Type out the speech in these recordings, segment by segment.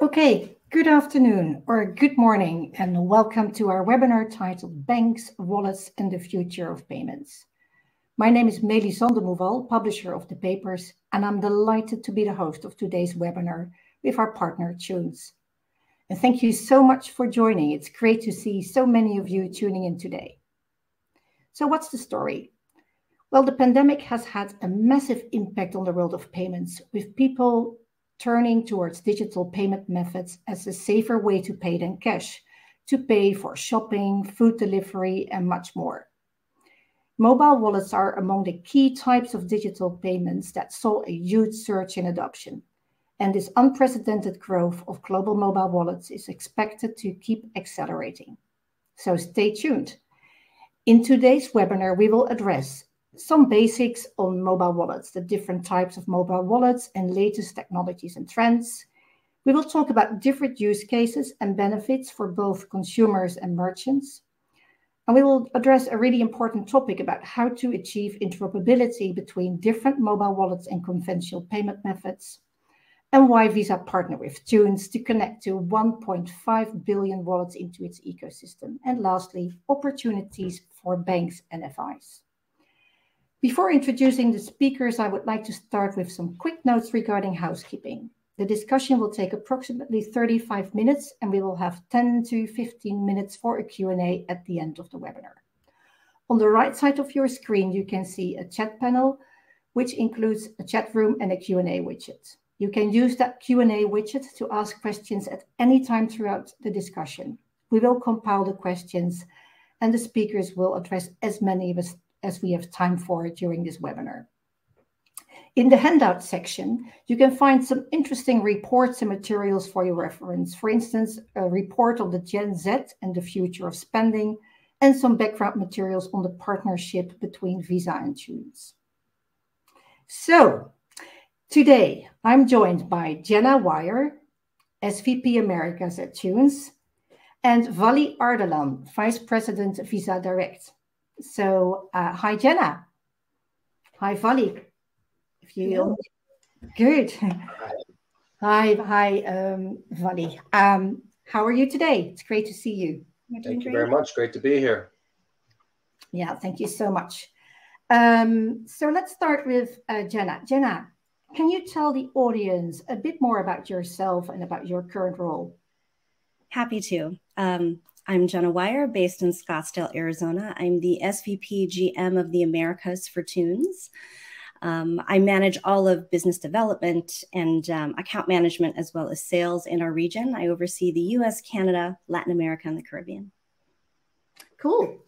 Okay, good afternoon or good morning, and welcome to our webinar titled Banks, Wallets and the Future of Payments. My name is Melisande Mual, publisher of the papers, and I'm delighted to be the host of today's webinar with our partner Tunes. And thank you so much for joining. It's great to see so many of you tuning in today. So what's the story? Well, the pandemic has had a massive impact on the world of payments, with people turning towards digital payment methods as a safer way to pay than cash, to pay for shopping, food delivery, and much more. Mobile wallets are among the key types of digital payments that saw a huge surge in adoption. And this unprecedented growth of global mobile wallets is expected to keep accelerating. So stay tuned. In today's webinar, we will address some basics on mobile wallets, the different types of mobile wallets and latest technologies and trends. We will talk about different use cases and benefits for both consumers and merchants. And we will address a really important topic about how to achieve interoperability between different mobile wallets and conventional payment methods, and why Visa partnered with Tunes to connect to 1.5 billion wallets into its ecosystem. And lastly, opportunities for banks and FIs. Before introducing the speakers, I would like to start with some quick notes regarding housekeeping. The discussion will take approximately 35 minutes, and we will have 10 to 15 minutes for a Q&A at the end of the webinar. On the right side of your screen, you can see a chat panel, which includes a chat room and a Q&A widget. You can use that Q&A widget to ask questions at any time throughout the discussion. We will compile the questions and the speakers will address as many of us as we have time for during this webinar. In the handout section, you can find some interesting reports and materials for your reference. For instance, a report on the Gen Z and the future of spending, and some background materials on the partnership between Visa and Tunes. So, today, I'm joined by Jenna Wyer, SVP Americas at Tunes, and Vali Ardalan, Vice President of Visa Direct. So, hi Jenna. Hi Vali. If you good. Hi, Vali. How are you today? It's great to see you. Thank you very much. Great to be here. Yeah, thank you so much. So let's start with Jenna. Jenna, can you tell the audience a bit more about yourself and about your current role? Happy to. I'm Jenna Wyer, based in Scottsdale, Arizona. I'm the SVP GM of the Americas for Tunes. I manage all of business development and account management, as well as sales in our region. I oversee the US, Canada, Latin America, and the Caribbean. Cool.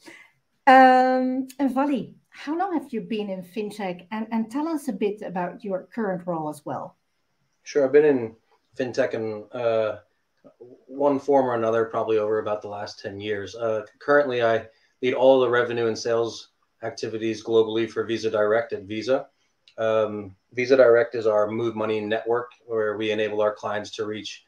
And Vali, how long have you been in fintech? And tell us a bit about your current role as well. Sure. I've been in fintech in one form or another, probably over about the last 10 years. Currently, I lead all the revenue and sales activities globally for Visa Direct at Visa. Visa Direct is our move money network where we enable our clients to reach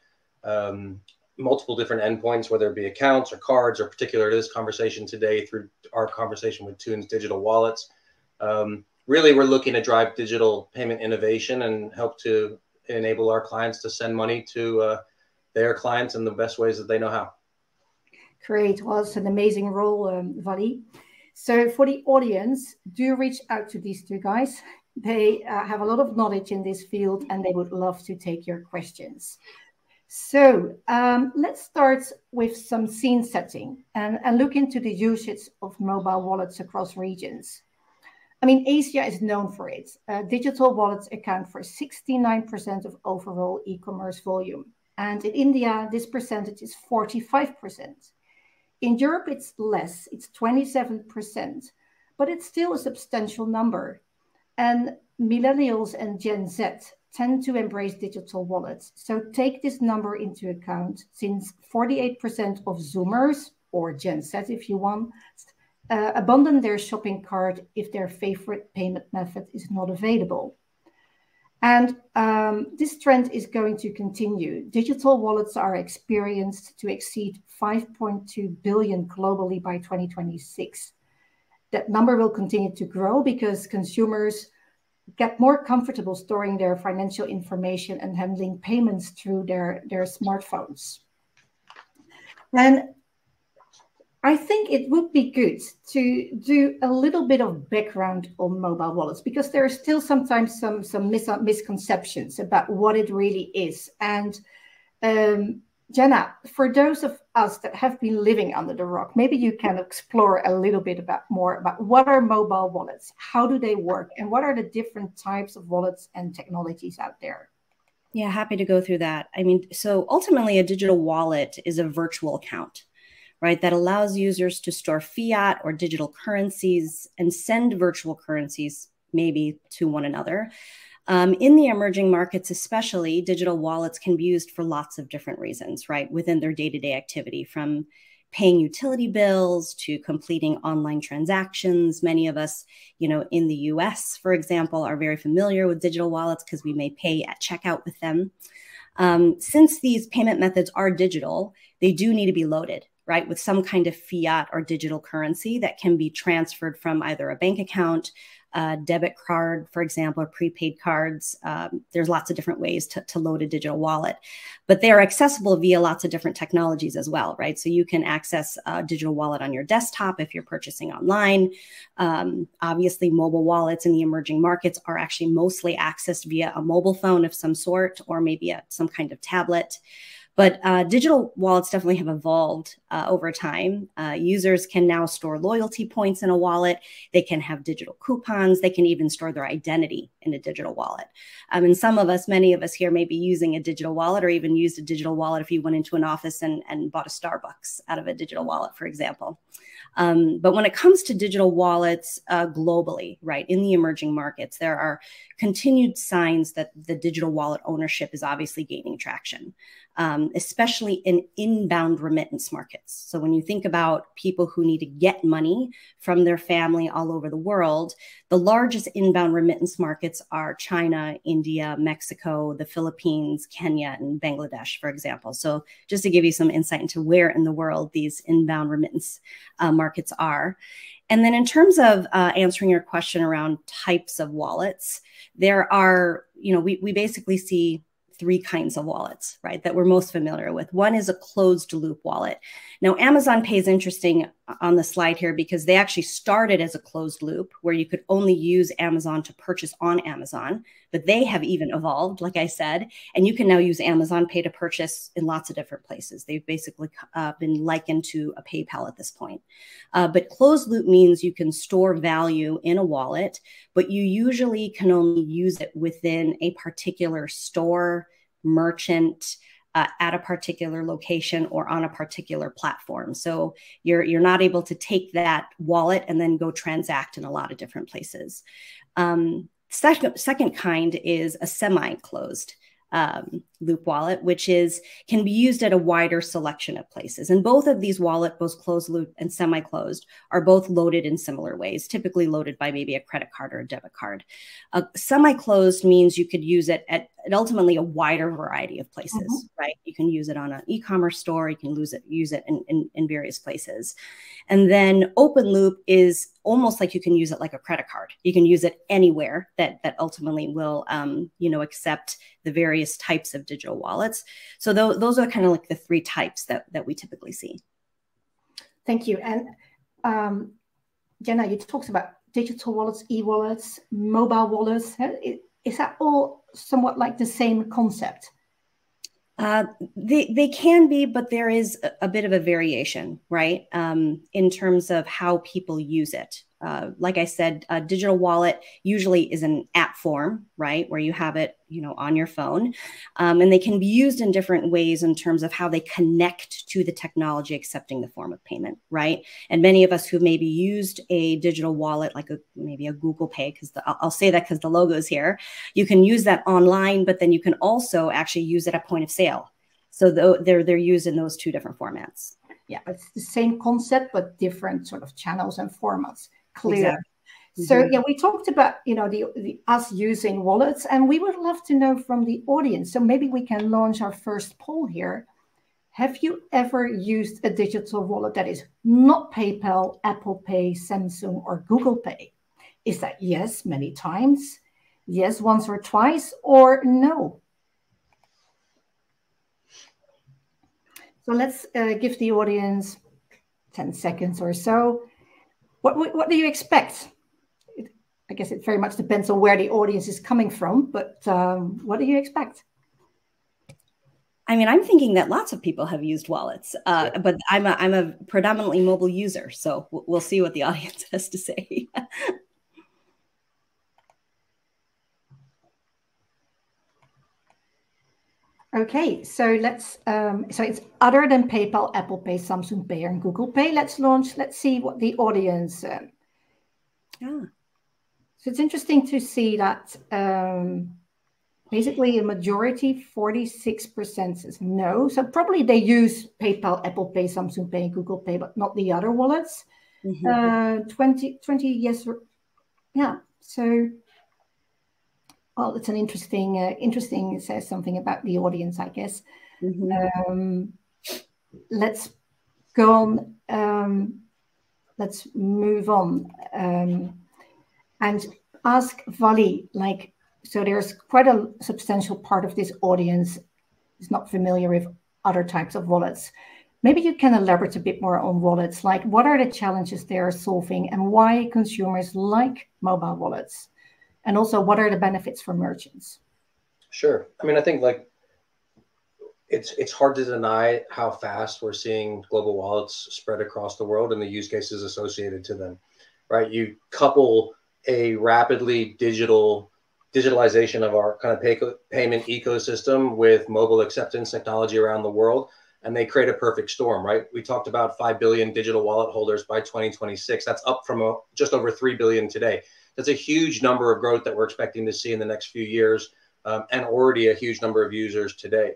multiple different endpoints, whether it be accounts or cards, or particular to this conversation today through our conversation with Tunes digital wallets. Really, we're looking to drive digital payment innovation and help to enable our clients to send money to their clients in the best ways that they know how. Great. Well, it's an amazing role, Vali. So for the audience, do reach out to these two guys. They have a lot of knowledge in this field and they would love to take your questions. So let's start with some scene setting and look into the usage of mobile wallets across regions. I mean, Asia is known for it. Digital wallets account for 69% of overall e-commerce volume. And in India, this percentage is 45%. In Europe, it's less, it's 27%, but it's still a substantial number. And millennials and Gen Z tend to embrace digital wallets. So take this number into account, since 48% of Zoomers, or Gen Z if you want, abandon their shopping cart if their favorite payment method is not available. And this trend is going to continue. Digital wallets are experienced to exceed 5.2 billion globally by 2026. That number will continue to grow because consumers get more comfortable storing their financial information and handling payments through their smartphones. And I think it would be good to do a little bit of background on mobile wallets, because there are still sometimes some misconceptions about what it really is. And Jenna, for those of us that have been living under the rock, maybe you can explore a little bit more about what are mobile wallets, how do they work, and what are the different types of wallets and technologies out there? Yeah, happy to go through that. I mean, so ultimately a digital wallet is a virtual account, right? That allows users to store fiat or digital currencies and send virtual currencies maybe to one another. In the emerging markets especially, digital wallets can be used for lots of different reasons, right? Within their day-to-day activity, from paying utility bills to completing online transactions. Many of us, you know, in the US, for example, are very familiar with digital wallets because we may pay at checkout with them. Since these payment methods are digital, they do need to be loaded, right, with some kind of fiat or digital currency that can be transferred from either a bank account, a debit card, for example, or prepaid cards. There's lots of different ways to load a digital wallet, but they are accessible via lots of different technologies as well, right? So you can access a digital wallet on your desktop if you're purchasing online. Obviously, mobile wallets in the emerging markets are actually mostly accessed via a mobile phone of some sort, or maybe some kind of tablet. But digital wallets definitely have evolved over time. Users can now store loyalty points in a wallet. They can have digital coupons. They can even store their identity in a digital wallet. And some of us, many of us here may be using a digital wallet, or even used a digital wallet if you went into an office and bought a Starbucks out of a digital wallet, for example. But when it comes to digital wallets globally, right, in the emerging markets, there are continued signs that the digital wallet ownership is obviously gaining traction, especially in inbound remittance markets. So when you think about people who need to get money from their family all over the world, the largest inbound remittance markets are China, India, Mexico, the Philippines, Kenya, and Bangladesh, for example. So just to give you some insight into where in the world these inbound remittance markets are. And then in terms of answering your question around types of wallets, there are, you know, we basically see three kinds of wallets, right, that we're most familiar with. One is a closed loop wallet. Now, Amazon Pay is interesting on the slide here because they actually started as a closed loop where you could only use Amazon to purchase on Amazon, but they have even evolved, like I said, and you can now use Amazon Pay to purchase in lots of different places. They've basically been likened to a PayPal at this point. But closed loop means you can store value in a wallet, but you usually can only use it within a particular store, merchant, at a particular location, or on a particular platform. So you're not able to take that wallet and then go transact in a lot of different places. Second kind is a semi-closed loop wallet, which can be used at a wider selection of places. And both of these wallets, both closed loop and semi-closed, are both loaded in similar ways, typically loaded by maybe a credit card or a debit card. Semi-closed means you could use it at ultimately a wider variety of places, right? You can use it on an e-commerce store, you can use it in various places. And then open loop is almost like you can use it like a credit card. You can use it anywhere that ultimately will, you know, accept the various types of digital wallets. So those are kind of like the three types that we typically see. Thank you. And Jenna, you talked about digital wallets, e-wallets, mobile wallets. Is that all somewhat like the same concept? They can be, but there is a bit of a variation, right, in terms of how people use it. Like I said, a digital wallet usually is an app form, right, where you have it, you know, on your phone. And they can be used in different ways in terms of how they connect to the technology accepting the form of payment, right? And many of us who maybe used a digital wallet, like maybe a Google Pay, because I'll say that because the logo is here, you can use that online, but then you can also actually use it at point of sale. So they're used in those two different formats. Yeah, it's the same concept, but different sort of channels and formats. Clear. Exactly. So yeah, we talked about, you know, us using wallets, and we would love to know from the audience. So maybe we can launch our first poll here. Have you ever used a digital wallet that is not PayPal, Apple Pay, Samsung, or Google Pay? Is that yes, many times? Yes, once or twice, or no. So let's give the audience 10 seconds or so. What do you expect? I guess it very much depends on where the audience is coming from, but what do you expect? I mean, I'm thinking that lots of people have used wallets, but I'm a predominantly mobile user, so we'll see what the audience has to say. Okay, so let's so it's other than PayPal, Apple Pay, Samsung Pay, and Google Pay. Let's see what the audience. So it's interesting to see that basically a majority, 46%, says no. So probably they use PayPal, Apple Pay, Samsung Pay, Google Pay, but not the other wallets. Mm-hmm. 20 yes, yeah. So. Well, it's an interesting, it says something about the audience, I guess. Mm-hmm. Let's go on. Let's move on and ask Vali, like, so there's quite a substantial part of this audience is not familiar with other types of wallets. Maybe you can elaborate a bit more on wallets, like what are the challenges they are solving and why consumers like mobile wallets? And also, what are the benefits for merchants? Sure. I mean, I think like it's hard to deny how fast we're seeing global wallets spread across the world and the use cases associated to them, right? You couple a rapidly digitalization of our kind of payment ecosystem with mobile acceptance technology around the world, and they create a perfect storm, right? We talked about 5 billion digital wallet holders by 2026. That's up from just over 3 billion today. That's a huge number of growth that we're expecting to see in the next few years and already a huge number of users today.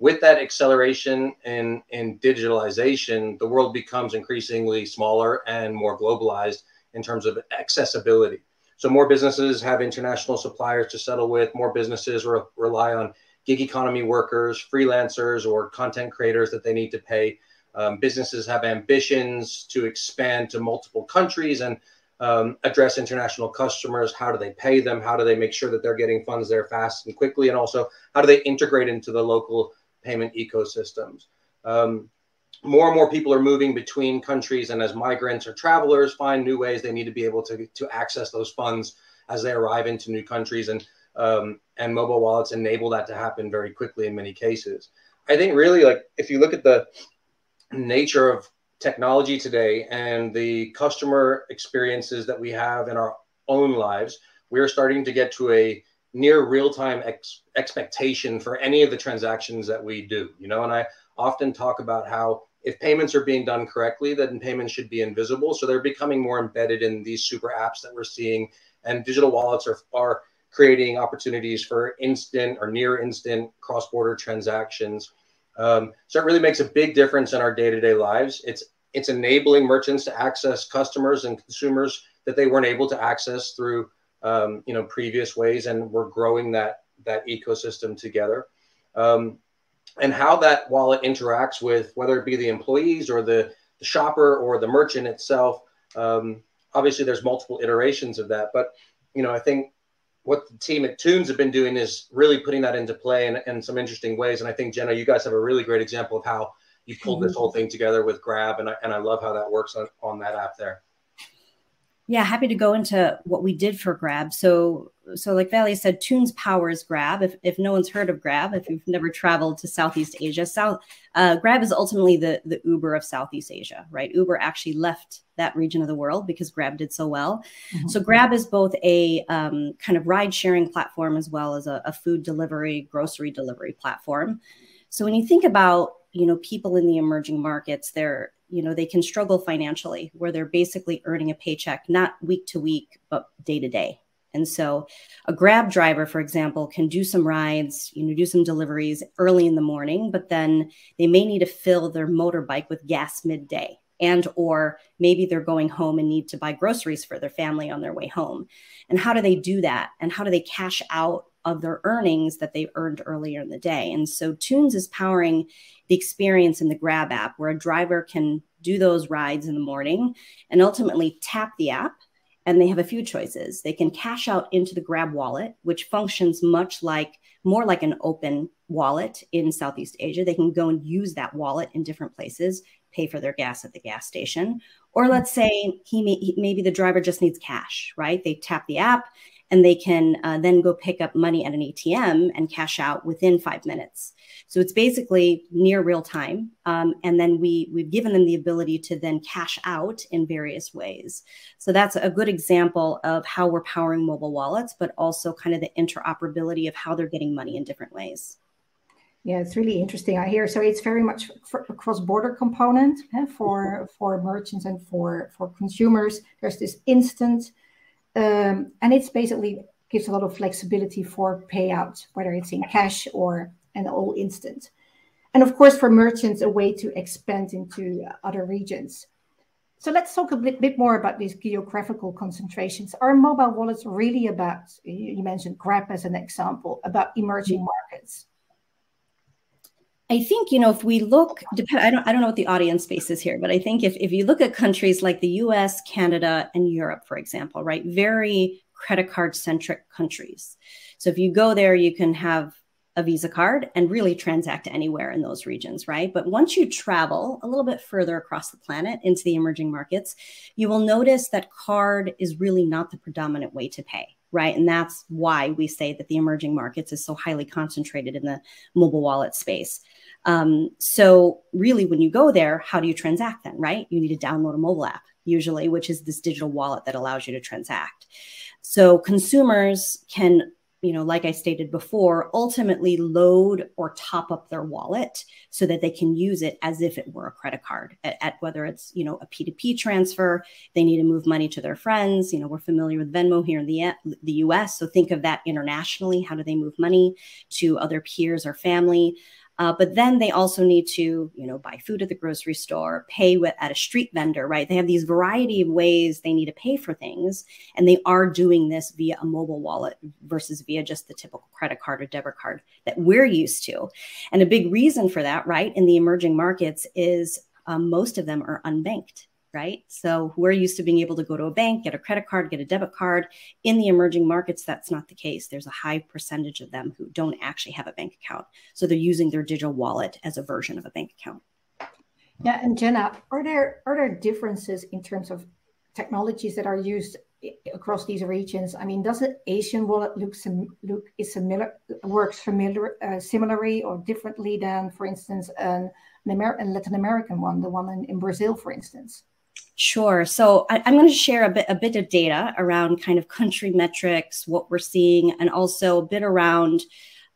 With that acceleration in digitalization, the world becomes increasingly smaller and more globalized in terms of accessibility. So more businesses have international suppliers to settle with, more businesses rely on gig economy workers, freelancers, or content creators that they need to pay. Businesses have ambitions to expand to multiple countries and address international customers. How do they pay them? How do they make sure that they're getting funds there fast and quickly? And also, how do they integrate into the local payment ecosystems? More and more people are moving between countries, and as migrants or travelers find new ways, they need to be able to access those funds as they arrive into new countries, and mobile wallets enable that to happen very quickly in many cases. I think really, like, if you look at the nature of technology today and the customer experiences that we have in our own lives, we're starting to get to a near real-time expectation for any of the transactions that we do, you know, and I often talk about how if payments are being done correctly, then payments should be invisible. So they're becoming more embedded in these super apps that we're seeing, and digital wallets are creating opportunities for instant or near instant cross-border transactions. So it really makes a big difference in our day-to-day lives. It's enabling merchants to access customers and consumers that they weren't able to access through, you know, previous ways. And we're growing that ecosystem together. And how that wallet interacts with, whether it be the employees or the shopper or the merchant itself. Obviously, there's multiple iterations of that. But, you know, I think what the team at Toons have been doing is really putting that into play in some interesting ways. And I think, Jenna, you guys have a really great example of how you pulled this whole thing together with Grab. And I love how that works on that app there. Yeah, happy to go into what we did for Grab. So like Vali said, Toons powers Grab. If no one's heard of Grab, if you've never traveled to Southeast Asia, Grab is ultimately the Uber of Southeast Asia, right? Uber actually left that region of the world because Grab did so well. Mm-hmm. So Grab is both a kind of ride-sharing platform as well as a food delivery, grocery delivery platform. So when you think about, you know, people in the emerging markets, they're, you know, they can struggle financially where they're basically earning a paycheck, not week to week, but day to day. And so a Grab driver, for example, can do some rides, you know, do some deliveries early in the morning, but then they may need to fill their motorbike with gas midday, and or maybe they're going home and need to buy groceries for their family on their way home. And how do they do that? And how do they cash out of their earnings that they earned earlier in the day? And so Toons is powering the experience in the Grab app where a driver can do those rides in the morning and ultimately tap the app and they have a few choices. They can cash out into the Grab wallet, which functions much like, more like an open wallet in Southeast Asia. They can go and use that wallet in different places, pay for their gas at the gas station. Or let's say maybe the driver just needs cash, right? They tap the app and they can then go pick up money at an ATM and cash out within 5 minutes. So it's basically near real time. And then we've given them the ability to then cash out in various ways. So that's a good example of how we're powering mobile wallets, but also kind of the interoperability of how they're getting money in different ways. Yeah, it's really interesting. I hear, so it's very much a cross-border component for merchants and for consumers. There's this instant, and it's basically gives a lot of flexibility for payout, whether it's in cash or an all instant. And of course, for merchants, a way to expand into other regions. So let's talk a bit more about these geographical concentrations. Are mobile wallets really about, you mentioned Grab as an example, about emerging markets? I think, you know, if we look, I don't know what the audience space is here, but I think if you look at countries like the US, Canada, and Europe, for example, right, very credit card centric countries. So if you go there, you can have a Visa card and really transact anywhere in those regions, right? But once you travel a little bit further across the planet into the emerging markets, you will notice that card is really not the predominant way to pay. Right. And that's why we say that the emerging markets is so highly concentrated in the mobile wallet space. So really, when you go there, how do you transact then? Right. You need to download a mobile app, usually, which is this digital wallet that allows you to transact. So consumers can, you know, like I stated before, ultimately load or top up their wallet so that they can use it as if it were a credit card at whether it's, you know, a P2P transfer, they need to move money to their friends. You know, we're familiar with Venmo here in the US. So think of that internationally. How do they move money to other peers or family? But then they also need to, you know, buy food at the grocery store, pay at a street vendor, right? They have these variety of ways they need to pay for things. And they are doing this via a mobile wallet versus via just the typical credit card or debit card that we're used to. And a big reason for that, right, in the emerging markets is most of them are unbanked, right? So we're used to being able to go to a bank, get a credit card, get a debit card. In the emerging markets, that's not the case. There's a high percentage of them who don't actually have a bank account. So they're using their digital wallet as a version of a bank account. Yeah, and Jenna, are there differences in terms of technologies that are used across these regions? I mean, does an Asian wallet work similarly or differently than, for instance, an Latin American one, the one in Brazil, for instance? Sure. So I'm going to share a bit of data around kind of country metrics, what we're seeing, and also a bit around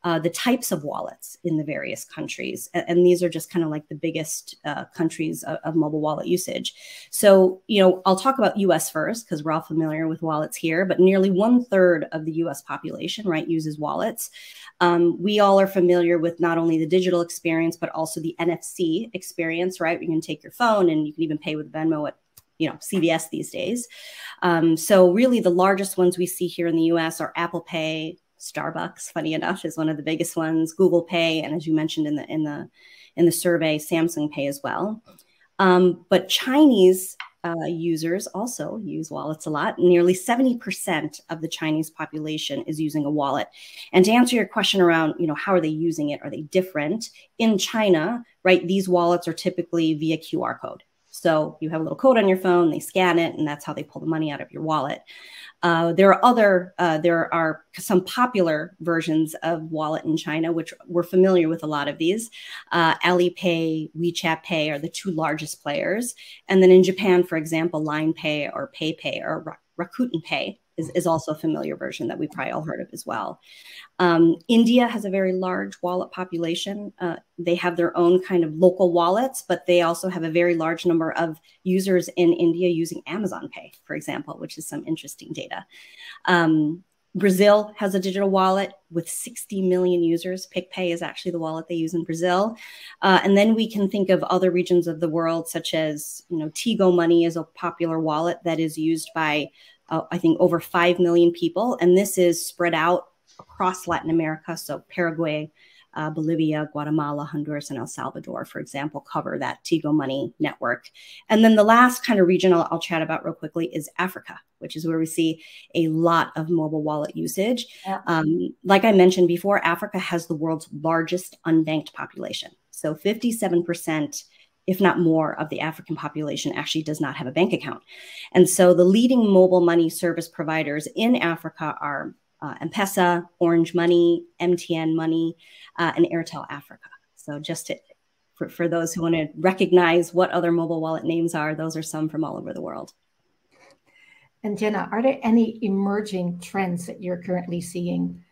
the types of wallets in the various countries. And these are just kind of like the biggest countries of mobile wallet usage. So, you know, I'll talk about US first, because we're all familiar with wallets here, but nearly 1/3 of the US population, right, uses wallets. We all are familiar with not only the digital experience, but also the NFC experience, right? You can take your phone and you can even pay with Venmo at, you know, CVS these days. So really the largest ones we see here in the US are Apple Pay, Starbucks, funny enough, is one of the biggest ones, Google Pay, and as you mentioned in the survey, Samsung Pay as well. But Chinese users also use wallets a lot. Nearly 70% of the Chinese population is using a wallet. And to answer your question around, you know, how are they using it? Are they different? In China, right, these wallets are typically via QR code. So you have a little code on your phone, they scan it, and that's how they pull the money out of your wallet. There are some popular versions of wallet in China, which we're familiar with a lot of these. Alipay, WeChat Pay are the two largest players. And then in Japan, for example, Line Pay or PayPay or Rakuten Pay is also a familiar version that we probably all heard of as well. India has a very large wallet population. They have their own kind of local wallets, but they also have a very large number of users in India using Amazon Pay, for example, which is some interesting data. Brazil has a digital wallet with 60 million users. PicPay is actually the wallet they use in Brazil. And then we can think of other regions of the world, such as, you know, Tigo Money is a popular wallet that is used by I think over 5 million people. And this is spread out across Latin America. So Paraguay, Bolivia, Guatemala, Honduras, and El Salvador, for example, cover that Tigo Money network. And then the last kind of region I'll chat about real quickly is Africa, which is where we see a lot of mobile wallet usage. Yeah. Like I mentioned before, Africa has the world's largest unbanked population. So 57%, if not more, of the African population actually does not have a bank account. And so the leading mobile money service providers in Africa are M-PESA, Orange Money, MTN Money, and Airtel Africa. So just to, for those who want to recognize what other mobile wallet names are, those are some from all over the world. And Jenna, are there any emerging trends that you're currently seeing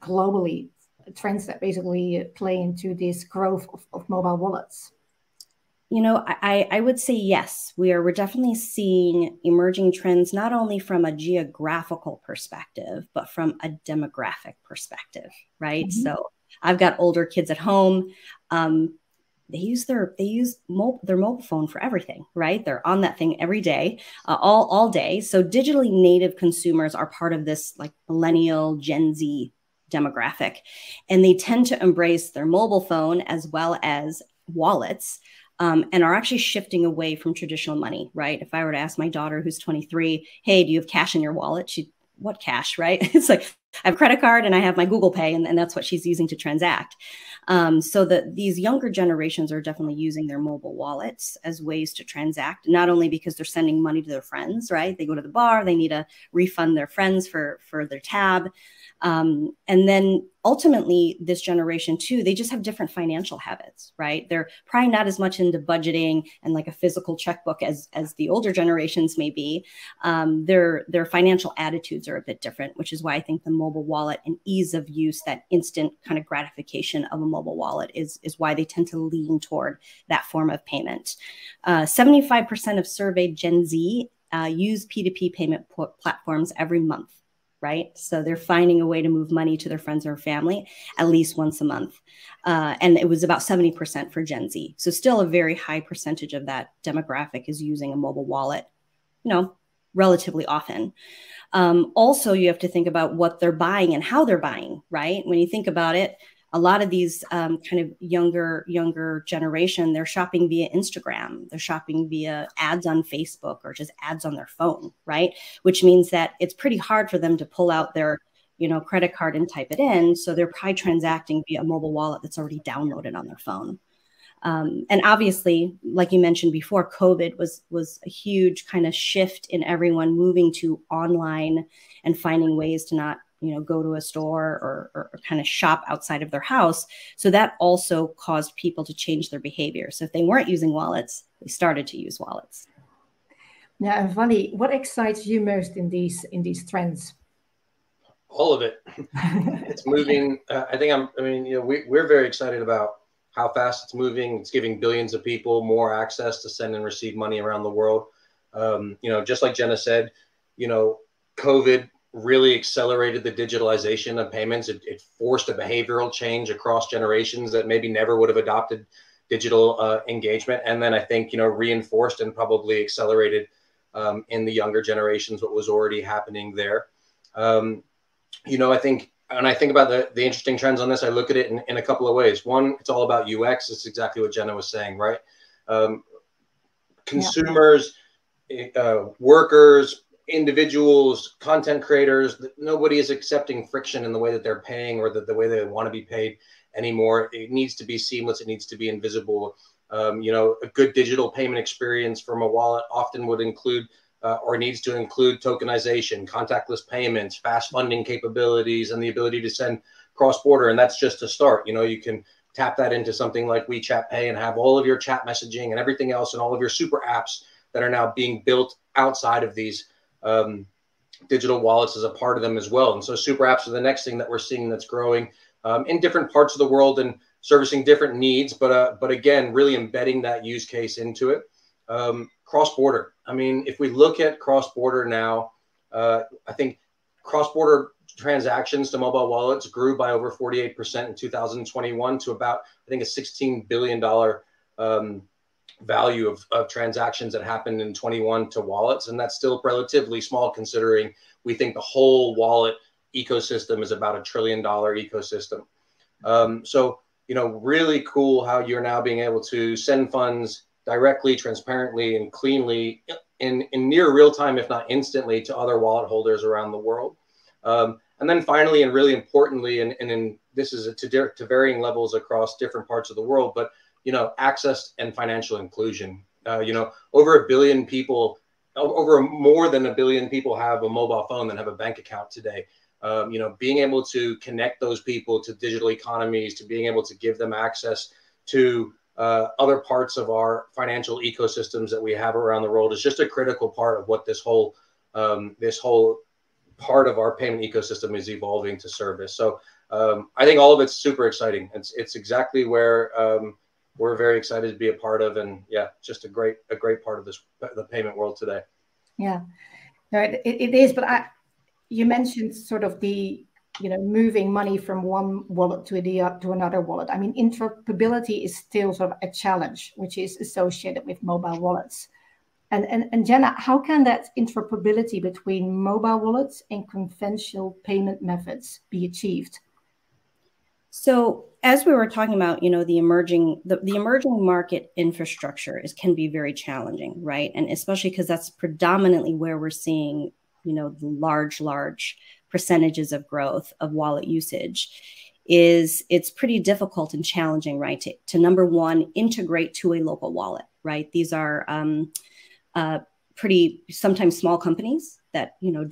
globally, trends that basically play into this growth of mobile wallets? You know, I would say yes, we're definitely seeing emerging trends, not only from a geographical perspective, but from a demographic perspective, right? Mm-hmm. So I've got older kids at home. They use their mobile phone for everything, right? They're on that thing every day, all day. So digitally native consumers are part of this like millennial Gen Z demographic, and they tend to embrace their mobile phone as well as wallets. And are actually shifting away from traditional money, right? If I were to ask my daughter, who's 23, hey, do you have cash in your wallet? What cash, right? It's like, I have a credit card and I have my Google Pay, and that's what she's using to transact. So that these younger generations are definitely using their mobile wallets as ways to transact, not only because they're sending money to their friends, right? They go to the bar, they need to refund their friends for their tab. And then ultimately, this generation too, they just have different financial habits, right? They're probably not as much into budgeting and like a physical checkbook as the older generations may be. Their financial attitudes are a bit different, which is why I think the mobile wallet and ease of use, that instant kind of gratification of a mobile wallet is why they tend to lean toward that form of payment. 75% of surveyed Gen Z use P2P payment platforms every month. Right? So they're finding a way to move money to their friends or family at least once a month. And it was about 70% for Gen Z. So still a very high percentage of that demographic is using a mobile wallet, you know, relatively often. Also, you have to think about what they're buying and how they're buying, right? When you think about it, a lot of these kind of younger generation, they're shopping via Instagram, they're shopping via ads on Facebook or just ads on their phone, right? Which means that it's pretty hard for them to pull out their, you know, credit card and type it in. So they're probably transacting via a mobile wallet that's already downloaded on their phone. And obviously, like you mentioned before, COVID was a huge kind of shift in everyone moving to online and finding ways to not, you know, go to a store or kind of shop outside of their house. So that also caused people to change their behavior. So if they weren't using wallets, they started to use wallets. Now, and Vali, what excites you most in these trends? All of it. It's moving. we're very excited about how fast it's moving. It's giving billions of people more access to send and receive money around the world. You know, just like Jenna said, you know, COVID really accelerated the digitalization of payments. It forced a behavioral change across generations that maybe never would have adopted digital engagement. And then I think, you know, reinforced and probably accelerated in the younger generations what was already happening there. You know, I think about the interesting trends on this. I look at it in a couple of ways. One, it's all about UX. It's exactly what Jenna was saying, right? Consumers, workers, individuals, content creators, nobody is accepting friction in the way that they're paying or the way they want to be paid anymore. It needs to be seamless. It needs to be invisible. You know, a good digital payment experience from a wallet often would include or needs to include tokenization, contactless payments, fast funding capabilities, and the ability to send cross-border. And that's just a start. You know, you can tap that into something like WeChat Pay and have all of your chat messaging and everything else and all of your super apps that are now being built outside of these digital wallets as a part of them as well. And so super apps are the next thing that we're seeing that's growing in different parts of the world and servicing different needs. But again, really embedding that use case into it. Cross-border. I mean, if we look at cross-border now, I think cross-border transactions to mobile wallets grew by over 48% in 2021 to about, I think, a $16 billion value of transactions that happened in 21 to wallets. And that's still relatively small considering we think the whole wallet ecosystem is about a $1 trillion ecosystem. So you know, really cool how you're now being able to send funds directly, transparently, and cleanly in near real time, if not instantly, to other wallet holders around the world. And then finally, and really importantly, and this is to varying levels across different parts of the world, but, you know, access and financial inclusion. You know, more than 1 billion people have a mobile phone than have a bank account today. You know, being able to connect those people to digital economies, to being able to give them access to other parts of our financial ecosystems that we have around the world is just a critical part of what this whole part of our payment ecosystem is evolving to service. So I think all of it's super exciting. It's exactly where we're very excited to be a part of, and yeah, just a great part of the payment world today. Yeah, no, it is. But you mentioned sort of the, you know, moving money from one wallet to another wallet. I mean, interoperability is still sort of a challenge which is associated with mobile wallets. And Jenna, how can that interoperability between mobile wallets and conventional payment methods be achieved? So as we were talking about, you know, the emerging market infrastructure can be very challenging, right? And especially because that's predominantly where we're seeing, you know, large percentages of growth of wallet usage. It's pretty difficult and challenging, right? To number one, integrate to a local wallet, right? These are pretty sometimes small companies that, you know,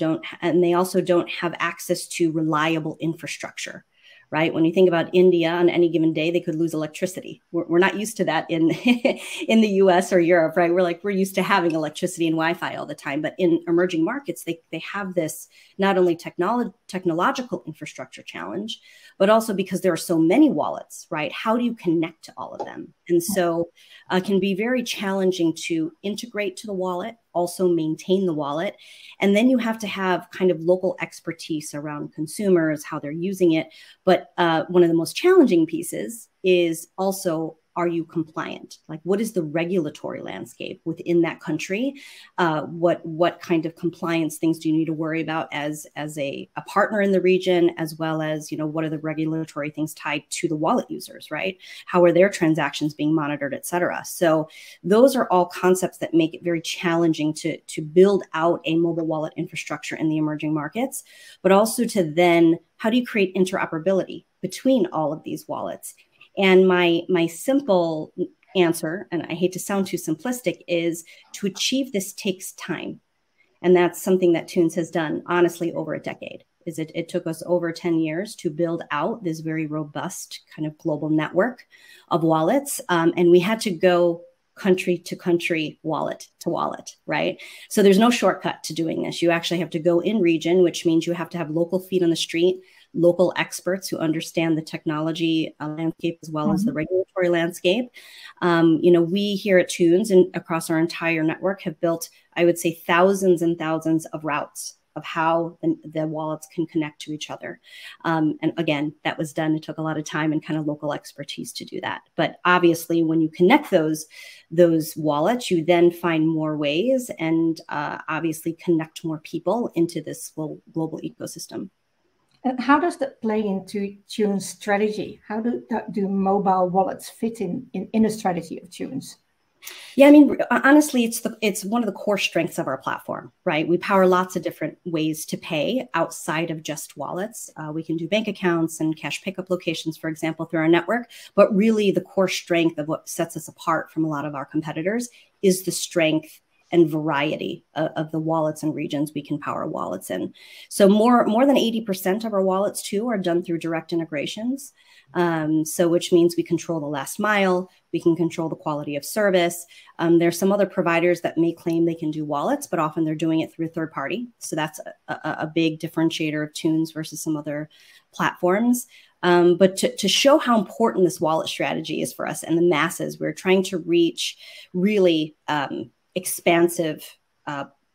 they also don't have access to reliable infrastructure. Right? When you think about India, on any given day, they could lose electricity. We're not used to that in the US or Europe, right? We're used to having electricity and Wi-Fi all the time. But in emerging markets, they have this not only technological infrastructure challenge, but also because there are so many wallets, right? How do you connect to all of them? And so it can be very challenging to integrate to the wallet, also maintain the wallet. And then you have to have kind of local expertise around consumers, how they're using it. But one of the most challenging pieces is also, are you compliant? Like, what is the regulatory landscape within that country? What kind of compliance things do you need to worry about as a partner in the region, as well as, you know, what are the regulatory things tied to the wallet users, right? How are their transactions being monitored, et cetera? So those are all concepts that make it very challenging to build out a mobile wallet infrastructure in the emerging markets, but also to then, how do you create interoperability between all of these wallets? And my simple answer, and I hate to sound too simplistic, is to achieve this takes time. And that's something that Toons has done, honestly, over a decade. It took us over 10 years to build out this very robust kind of global network of wallets. And we had to go country to country, wallet to wallet, right? So there's no shortcut to doing this. You actually have to go in region, which means you have to have local feet on the street, local experts who understand the technology landscape as well as the regulatory landscape. You know, we here at Toons and across our entire network have built, I would say, thousands and thousands of routes of how the wallets can connect to each other. And again, that was done. It took a lot of time and kind of local expertise to do that. But obviously, when you connect those wallets, you then find more ways and obviously connect more people into this global ecosystem. And how does that play into Toons' strategy? How do mobile wallets fit in a strategy of Toons? Yeah, I mean, honestly, it's one of the core strengths of our platform, right? We power lots of different ways to pay outside of just wallets. We can do bank accounts and cash pickup locations, for example, through our network. But really, the core strength of what sets us apart from a lot of our competitors is the strength and variety of the wallets and regions we can power wallets in. So more than 80% of our wallets too are done through direct integrations. So which means we control the last mile, we can control the quality of service. There's some other providers that may claim they can do wallets, but often they're doing it through a third party. So that's a big differentiator of Toons versus some other platforms. But to show how important this wallet strategy is for us and the masses, we're trying to reach really expansive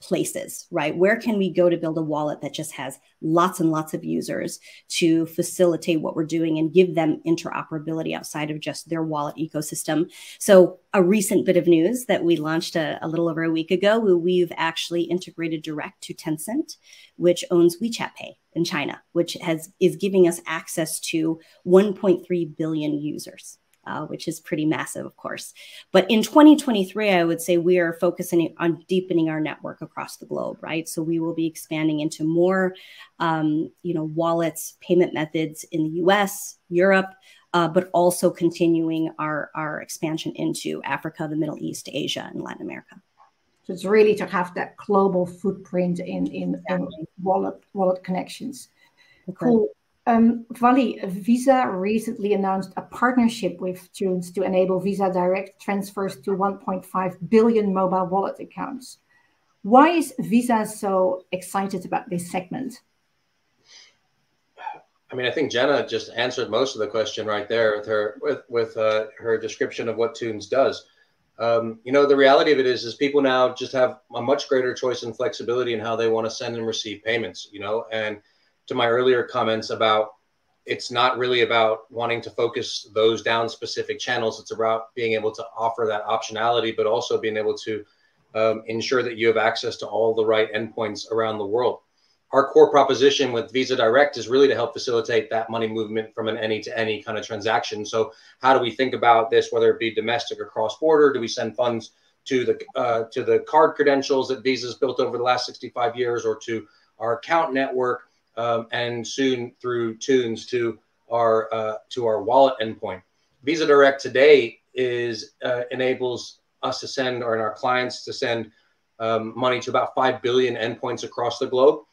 places, right? Where can we go to build a wallet that just has lots and lots of users to facilitate what we're doing and give them interoperability outside of just their wallet ecosystem? So a recent bit of news that we launched a little over a week ago, we've actually integrated direct to Tencent, which owns WeChat Pay in China, which is giving us access to 1.3 billion users. Which is pretty massive, of course. But in 2023, I would say we are focusing on deepening our network across the globe, right? So we will be expanding into more, wallets, payment methods in the US, Europe, but also continuing our expansion into Africa, the Middle East, Asia, and Latin America. So it's really to have that global footprint in wallet connections. Okay. Cool. Vali, Visa recently announced a partnership with Tunes to enable Visa Direct transfers to 1.5 billion mobile wallet accounts. Why is Visa so excited about this segment? I mean, I think Jenna just answered most of the question right there with her her description of what Tunes does. The reality of it is people now just have a much greater choice and flexibility in how they want to send and receive payments, and to my earlier comments about it's not really about wanting to focus those down specific channels. It's about being able to offer that optionality, but also being able to ensure that you have access to all the right endpoints around the world. Our core proposition with Visa Direct is really to help facilitate that money movement from an any-to-any kind of transaction. So how do we think about this, whether it be domestic or cross-border? Do we send funds to the card credentials that Visa's built over the last 65 years or to our account network? And soon through Tunes to our wallet endpoint. Visa Direct today enables us to send, or our clients to send money to about 5 billion endpoints across the globe.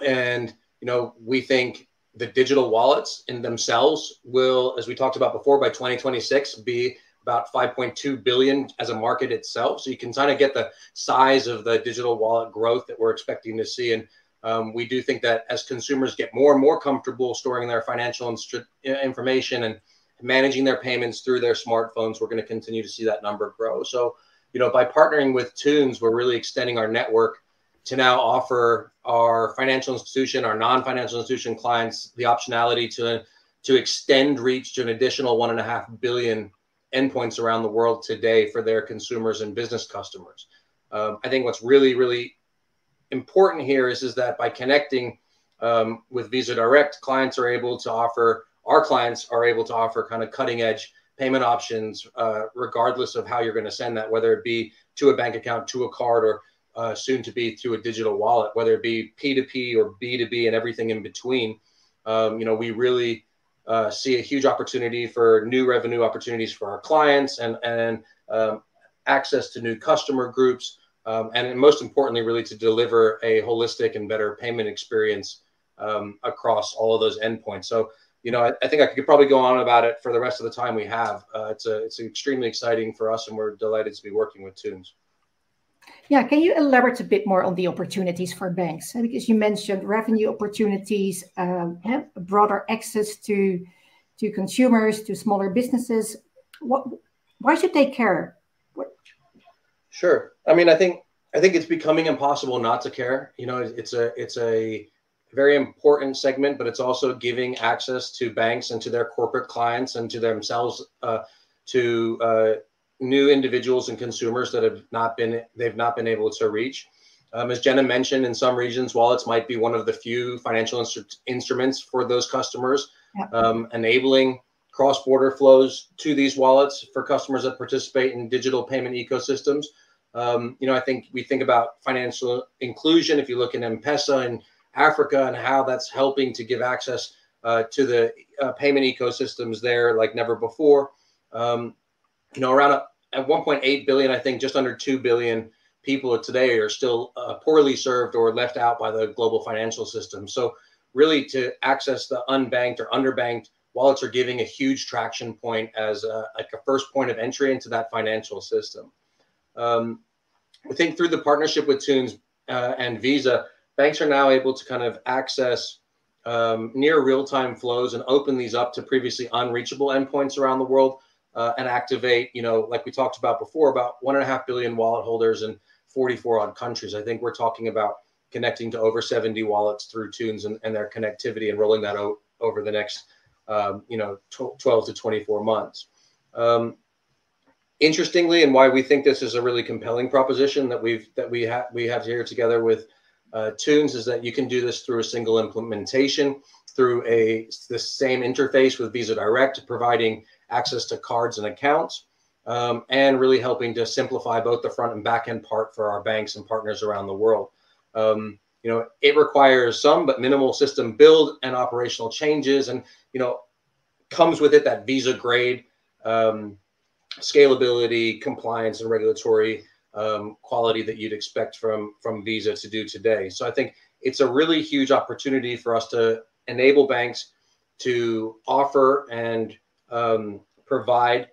We think the digital wallets in themselves will, as we talked about before, by 2026 be about 5.2 billion as a market itself. So you can kind of get the size of the digital wallet growth that we're expecting to see. And we do think that as consumers get more and more comfortable storing their financial information and managing their payments through their smartphones, we're going to continue to see that number grow. So, by partnering with Tunes, we're really extending our network to now offer our financial institution, our non-financial institution clients, the optionality to extend reach to an additional 1.5 billion endpoints around the world today for their consumers and business customers. I think what's really, really important here is that by connecting with Visa Direct, our clients are able to offer kind of cutting edge payment options, regardless of how you're going to send that, whether it be to a bank account, to a card, or soon to be to a digital wallet, whether it be P2P or B2B and everything in between. We really see a huge opportunity for new revenue opportunities for our clients and access to new customer groups. And most importantly, really to deliver a holistic and better payment experience across all of those endpoints. So, I think I could probably go on about it for the rest of the time we have. It's extremely exciting for us, and we're delighted to be working with Tunes. Yeah, can you elaborate a bit more on the opportunities for banks? Because you mentioned revenue opportunities, broader access to consumers, to smaller businesses. Why should they care? Sure. I mean, I think it's becoming impossible not to care. It's a very important segment, but it's also giving access to banks and to their corporate clients and to themselves, to new individuals and consumers that they've not been able to reach. As Jenna mentioned, in some regions, wallets might be one of the few financial instruments for those customers, enabling cross-border flows to these wallets for customers that participate in digital payment ecosystems. I think we think about financial inclusion. If you look in M-PESA in Africa and how that's helping to give access to the payment ecosystems there like never before. At 1.8 billion, I think just under 2 billion people today are still poorly served or left out by the global financial system. So really to access the unbanked or underbanked, wallets are giving a huge traction point as a first point of entry into that financial system. I think through the partnership with Tunes and Visa, banks are now able to kind of access near real-time flows and open these up to previously unreachable endpoints around the world and activate, like we talked about before, about 1.5 billion wallet holders and 44 odd countries. I think we're talking about connecting to over 70 wallets through Tunes and their connectivity, and rolling that out over the next 12 to 24 months. Interestingly, and why we think this is a really compelling proposition that we have here together with Tunes, is that you can do this through a single implementation, through the same interface with Visa Direct, providing access to cards and accounts, and really helping to simplify both the front and back end part for our banks and partners around the world. You know, it requires some but minimal system build and operational changes, and you know, comes with it that Visa grade scalability, compliance, and regulatory quality that you'd expect from Visa to do today. So I think it's a really huge opportunity for us to enable banks to offer and provide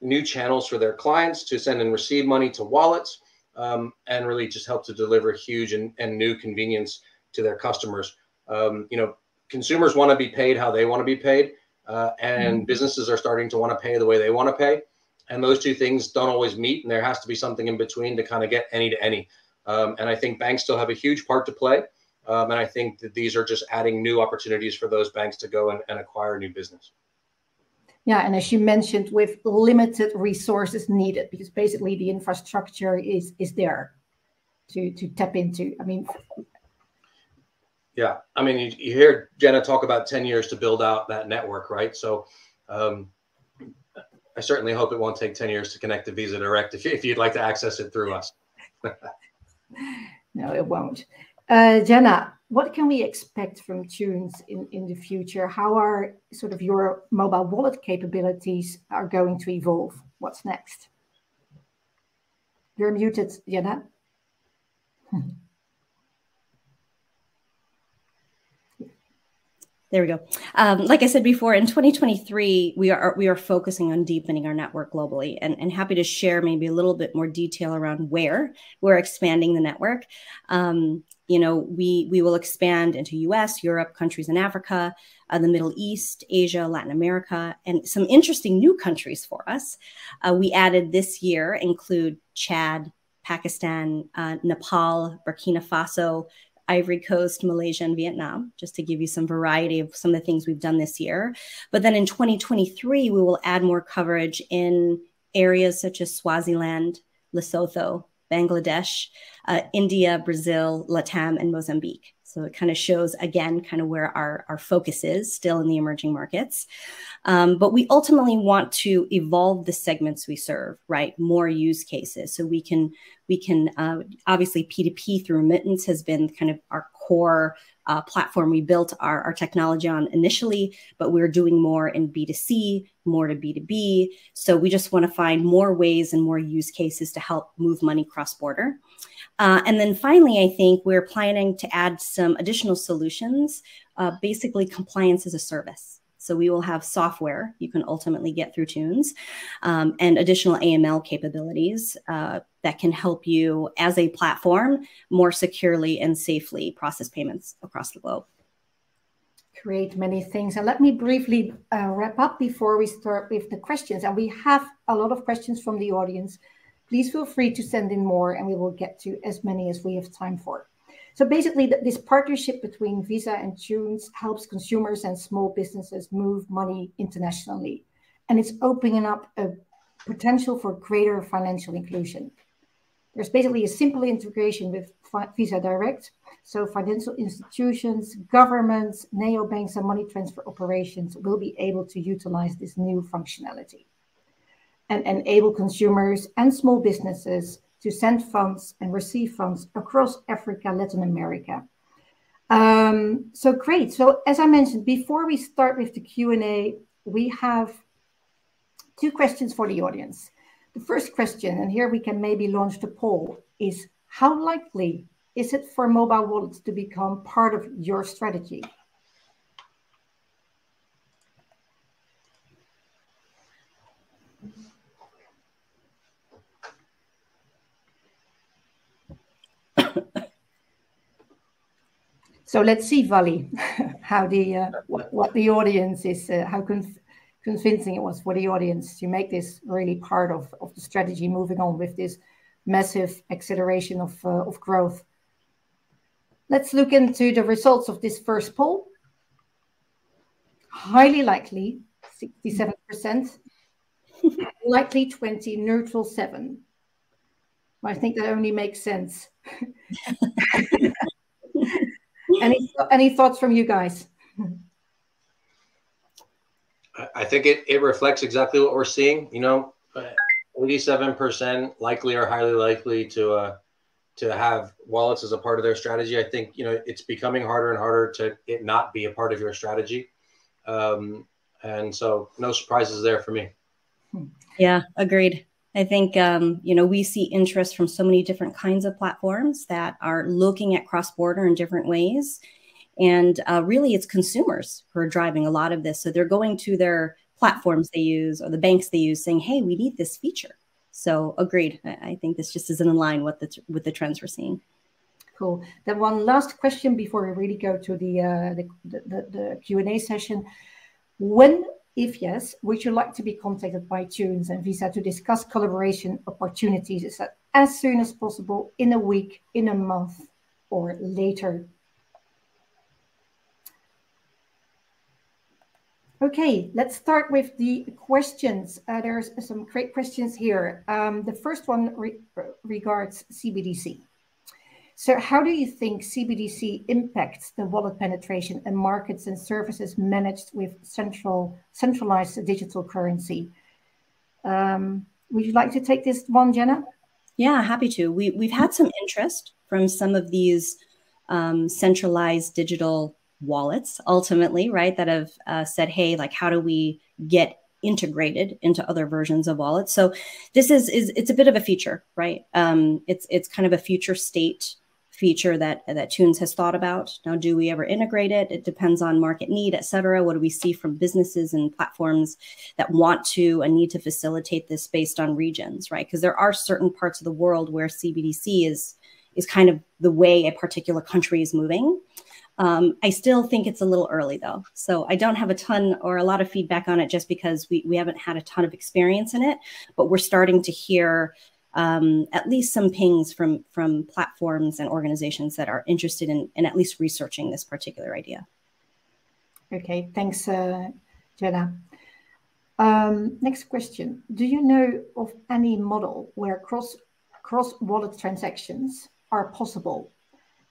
new channels for their clients to send and receive money to wallets, and really just help to deliver huge and new convenience to their customers. You know, consumers want to be paid how they want to be paid, and businesses are starting to want to pay the way they want to pay. And those two things don't always meet, and there has to be something in between to kind of get any to any. And I think banks still have a huge part to play. And I think that these are just adding new opportunities for those banks to go and acquire new business. Yeah, and as you mentioned, with limited resources needed, because basically the infrastructure is there to tap into. I mean, yeah, I mean, you hear Jenna talk about 10 years to build out that network, right? So I certainly hope it won't take 10 years to connect to Visa Direct if you'd like to access it through us. No, it won't. Jenna, what can we expect from Tunes in the future? How are sort of your mobile wallet capabilities are going to evolve? What's next? You're muted, Jenna. There we go. Like I said before, in 2023, we are focusing on deepening our network globally, and happy to share maybe a little bit more detail around where we're expanding the network. You know, we will expand into US, Europe, countries in Africa, the Middle East, Asia, Latin America, and some interesting new countries for us. We added this year include Chad, Pakistan, Nepal, Burkina Faso, Ivory Coast, Malaysia, and Vietnam, just to give you some variety of some of the things we've done this year. But then in 2023, we will add more coverage in areas such as Swaziland, Lesotho, Bangladesh, India, Brazil, LATAM, and Mozambique. So it kind of shows, again, kind of where our focus is still in the emerging markets. But we ultimately want to evolve the segments we serve, right? More use cases. So we can obviously P2P through remittance has been kind of our core platform we built our technology on initially, but we're doing more in B2C, more to B2B. So we just want to find more ways and more use cases to help move money cross-border. And then finally, I think we're planning to add some additional solutions, basically compliance as a service. So we will have software you can ultimately get through Tunes, and additional AML capabilities that can help you as a platform more securely and safely process payments across the globe. Create many things. And let me briefly wrap up before we start with the questions. And we have a lot of questions from the audience. Please feel free to send in more, and we will get to as many as we have time for. So basically, this partnership between Visa and Tunes helps consumers and small businesses move money internationally. And it's opening up a potential for greater financial inclusion. There's basically a simple integration with Visa Direct. So financial institutions, governments, neobanks, and money transfer operations will be able to utilize this new functionality and enable consumers and small businesses to send funds and receive funds across Africa, Latin America. So great. So as I mentioned, before we start with the Q&A, we have two questions for the audience. The first question, and here we can maybe launch the poll, is how likely is it for mobile wallets to become part of your strategy? So let's see, Vali, how the what the audience is, how convincing it was for the audience to make this really part of the strategy moving on with this massive acceleration of growth. Let's look into the results of this first poll. Highly likely, 67%. Likely 20, neutral 7. I think that only makes sense. Any thoughts from you guys? I think it reflects exactly what we're seeing. You know, 87% likely or highly likely to have wallets as a part of their strategy. I think, you know, it's becoming harder and harder to it not be a part of your strategy. And so no surprises there for me. Yeah, agreed. I think, you know, we see interest from so many different kinds of platforms that are looking at cross-border in different ways. And really, it's consumers who are driving a lot of this. So they're going to their platforms they use or the banks they use saying, hey, we need this feature. So agreed. I think this just isn't in line with the trends we're seeing. Cool. Then one last question before we really go to the Q&A session. When, if yes, would you like to be contacted by Tunes and Visa to discuss collaboration opportunities? Is that as soon as possible, in a week, in a month, or later? Okay, let's start with the questions. There's some great questions here. The first one regards CBDC. So how do you think CBDC impacts the wallet penetration and markets and services managed with centralized digital currency? Would you like to take this one, Jenna? Yeah, happy to. We've had some interest from some of these centralized digital wallets ultimately, right, that have said, hey, like, how do we get integrated into other versions of wallets? So this it's a bit of a feature, right? It's kind of a future state feature that Tunes has thought about. Now, do we ever integrate it? It depends on market need, et cetera. What do we see from businesses and platforms that want to and need to facilitate this based on regions, right? Because there are certain parts of the world where CBDC is kind of the way a particular country is moving. I still think it's a little early, though. So I don't have a ton or a lot of feedback on it just because we haven't had a ton of experience in it. But we're starting to hear at least some pings from platforms and organizations that are interested in at least researching this particular idea. OK, thanks, Jenna. Next question. Do you know of any model where cross-wallet transactions are possible?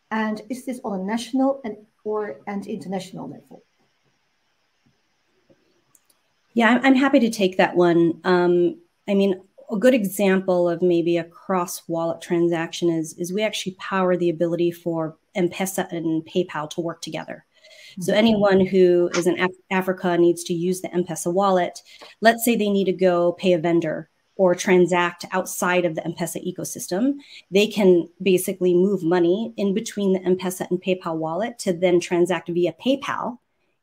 And is this on a national and international level? Yeah, I'm happy to take that one. I mean, a good example of maybe a cross-wallet transaction is we actually power the ability for M-PESA and PayPal to work together. So anyone who is in Africa needs to use the M-PESA wallet. Let's say they need to go pay a vendor or transact outside of the M-PESA ecosystem, they can basically move money in between the M-PESA and PayPal wallet to then transact via PayPal,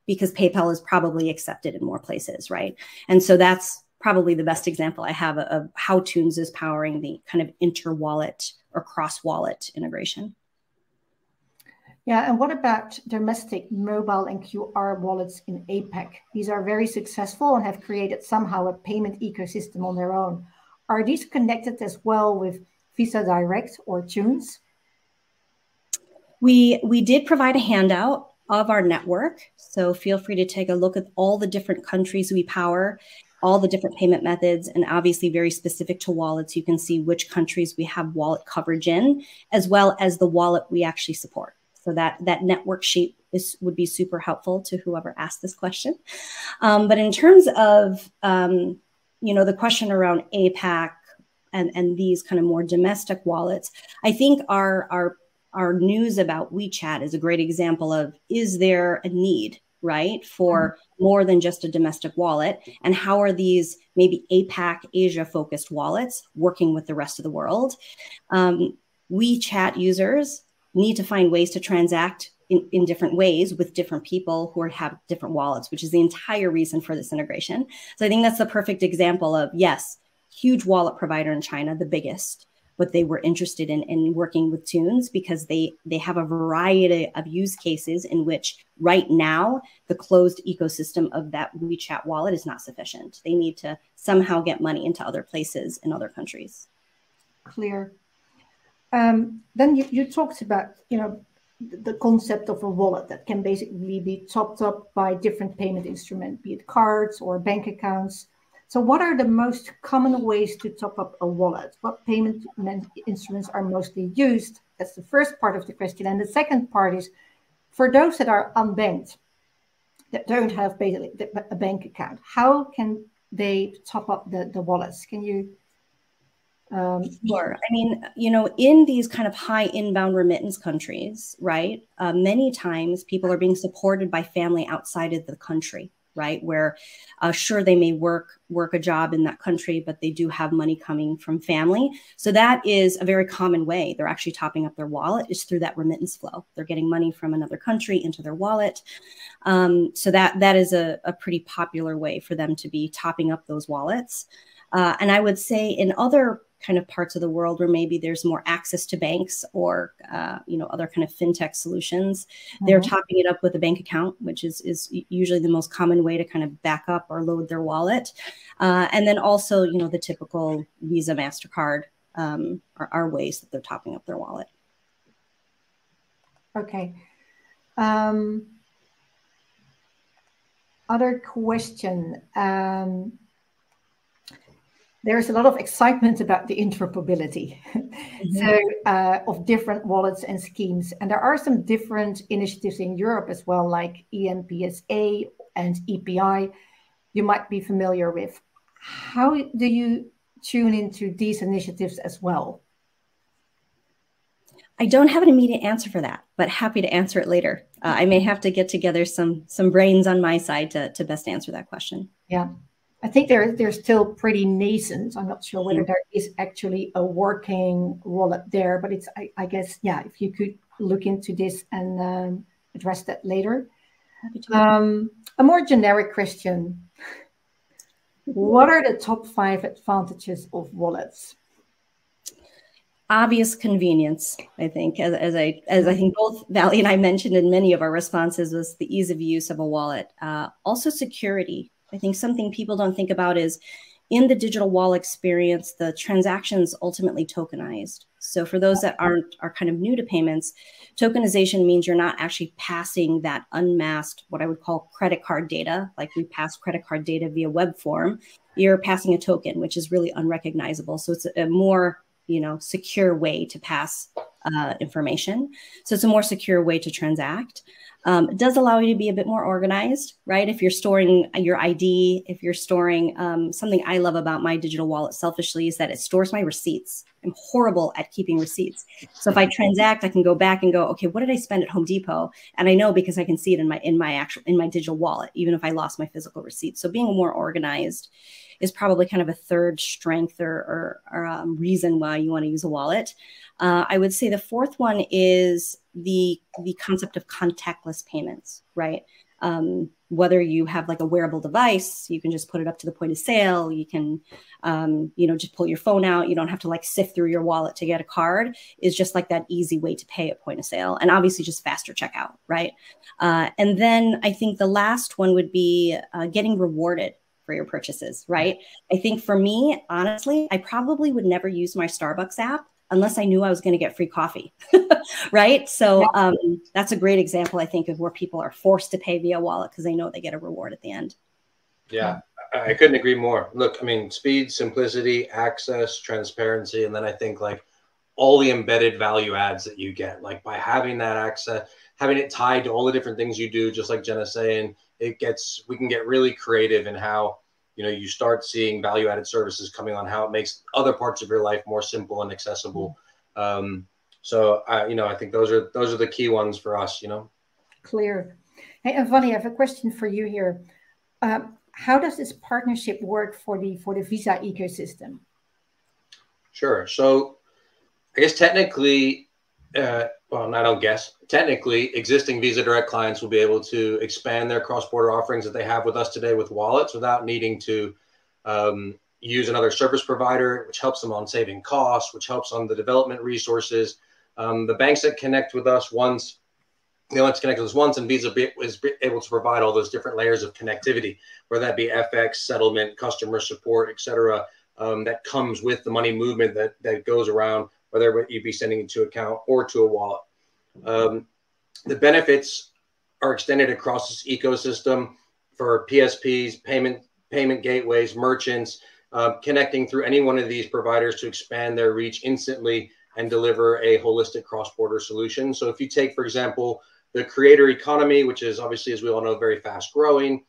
because PayPal is probably accepted in more places, right? And so that's probably the best example I have of how Tunes is powering the kind of inter-wallet or cross-wallet integration. Yeah, and what about domestic mobile and QR wallets in APAC? These are very successful and have created somehow a payment ecosystem on their own. Are these connected as well with Visa Direct or Tunes? We did provide a handout of our network, so feel free to take a look at all the different countries we power, all the different payment methods, and obviously very specific to wallets. You can see which countries we have wallet coverage in, as well as the wallet we actually support. So that network sheet would be super helpful to whoever asked this question. But in terms of, you know, the question around APAC and these kind of more domestic wallets, I think our news about WeChat is a great example of, is there a need, right, for more than just a domestic wallet? And how are these maybe APAC, Asia-focused wallets working with the rest of the world? WeChat users need to find ways to transact in different ways with different people who have different wallets, which is the entire reason for this integration. So I think that's the perfect example of, yes, huge wallet provider in China, the biggest, but they were interested in working with Tunes because they have a variety of use cases in which right now the closed ecosystem of that WeChat wallet is not sufficient. They need to somehow get money into other places in other countries. Clear. Then you talked about, the concept of a wallet that can basically be topped up by different payment instruments, be it cards or bank accounts. So what are the most common ways to top up a wallet? What payment instruments are mostly used? That's the first part of the question. And the second part is, for those that are unbanked, that don't have basically a bank account, how can they top up the wallets? Can you? Sure. I mean, in these kind of high inbound remittance countries, right, many times people are being supported by family outside of the country, right, where sure, they may work a job in that country, but they do have money coming from family. So that is a very common way they're actually topping up their wallet, is through that remittance flow. They're getting money from another country into their wallet. So that is a pretty popular way for them to be topping up those wallets. And I would say in other kind of parts of the world where maybe there's more access to banks or, other kind of fintech solutions, mm-hmm. they're topping it up with a bank account, which is usually the most common way to kind of back up or load their wallet. And then also, the typical Visa, MasterCard are ways that they're topping up their wallet. Okay. Other question. There's a lot of excitement about the interoperability mm-hmm. Of different wallets and schemes. And there are some different initiatives in Europe as well, like EMPSA and EPI, you might be familiar with. How do you tune into these initiatives as well? I don't have an immediate answer for that, but happy to answer it later. I may have to get together some brains on my side to best answer that question. Yeah. I think they're still pretty nascent. I'm not sure whether there is actually a working wallet there, but it's, I guess, yeah, if you could look into this and address that later. A more generic question. What are the top 5 advantages of wallets? Obvious convenience, I think, as I think both Vali and I mentioned in many of our responses, was the ease of use of a wallet. Also security. I think something people don't think about is in the digital wallet experience, the transaction's ultimately tokenized. So for those that are kind of new to payments, tokenization means you're not actually passing that unmasked, what I would call credit card data, like we pass credit card data via web form. You're passing a token, which is really unrecognizable. So it's a more, secure way to pass information. So it's a more secure way to transact. It does allow you to be a bit more organized, right? If you're storing your ID, if you're storing something I love about my digital wallet selfishly is that it stores my receipts. I'm horrible at keeping receipts. So if I transact, I can go back and go, okay, what did I spend at Home Depot? And I know because I can see it in my digital wallet, even if I lost my physical receipts. So being more organized is probably kind of a third strength or reason why you want to use a wallet. I would say the fourth one is the concept of contactless payments, right? Whether you have like a wearable device, you can just put it up to the point of sale. You can, just pull your phone out. You don't have to like sift through your wallet to get a card. It's just like that easy way to pay at point of sale, and obviously just faster checkout, right? And then I think the last one would be getting rewarded for your purchases, right? I think for me, honestly, I probably would never use my Starbucks app unless I knew I was going to get free coffee, right? So that's a great example, I think, of where people are forced to pay via wallet because they know they get a reward at the end. Yeah, I couldn't agree more. Look, I mean, speed, simplicity, access, transparency, and then I think like all the embedded value adds that you get, like by having that access, having it tied to all the different things you do, just like Jenna's saying, we can get really creative in how, you start seeing value-added services coming on, how it makes other parts of your life more simple and accessible. I think those are the key ones for us, Clear. Hey, and Vali, I have a question for you here. How does this partnership work for the Visa ecosystem? Sure. So I guess technically, I don't guess. Technically, existing Visa Direct clients will be able to expand their cross-border offerings that they have with us today with wallets without needing to use another service provider, which helps them on saving costs, which helps on the development resources. The banks that connect with us once, and Visa is able to provide all those different layers of connectivity, whether that be FX, settlement, customer support, et cetera, that comes with the money movement that goes around whether you'd be sending it to an account or to a wallet. The benefits are extended across this ecosystem for PSPs, payment gateways, merchants, connecting through any one of these providers to expand their reach instantly and deliver a holistic cross-border solution. So if you take, for example, the creator economy, which is obviously, as we all know, very fast growing,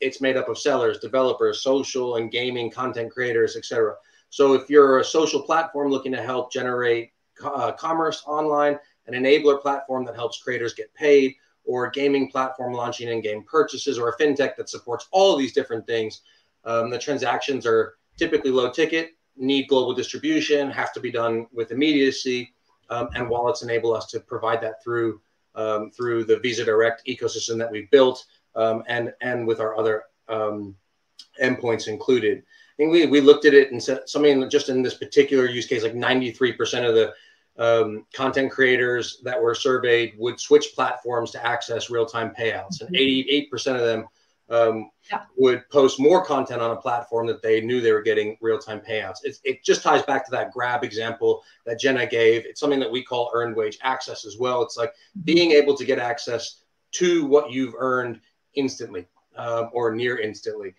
it's made up of sellers, developers, social and gaming content creators, etc. So if you're a social platform looking to help generate commerce online, an enabler platform that helps creators get paid, or a gaming platform launching in-game purchases, or a fintech that supports all of these different things, the transactions are typically low ticket, need global distribution, have to be done with immediacy, and wallets enable us to provide that through through the Visa Direct ecosystem that we've built, and with our other endpoints included. I think we looked at it and said something just in this particular use case, like 93% of the content creators that were surveyed would switch platforms to access real-time payouts, and 88% of them would post more content on a platform that they knew they were getting real-time payouts. It just ties back to that Grab example that Jenna gave. It's something that we call earned wage access as well. It's like being able to get access to what you've earned instantly or near instantly.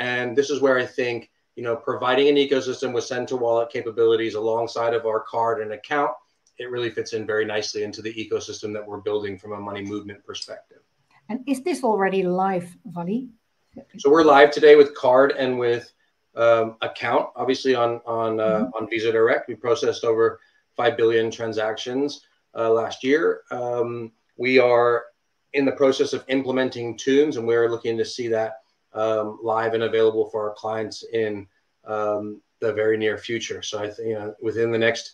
And this is where I think, you know, providing an ecosystem with send-to-wallet capabilities alongside of our card and account, it really fits in very nicely into the ecosystem that we're building from a money movement perspective. And is this already live, Vali? So we're live today with card and with account, obviously on Visa Direct. We processed over 5 billion transactions last year. We are in the process of implementing Tunes, and we're looking to see that live and available for our clients in the very near future. So I think, you know, within the next